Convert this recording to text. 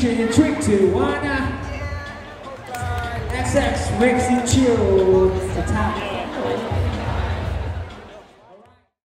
And trick to one. XX makes you chill. The top.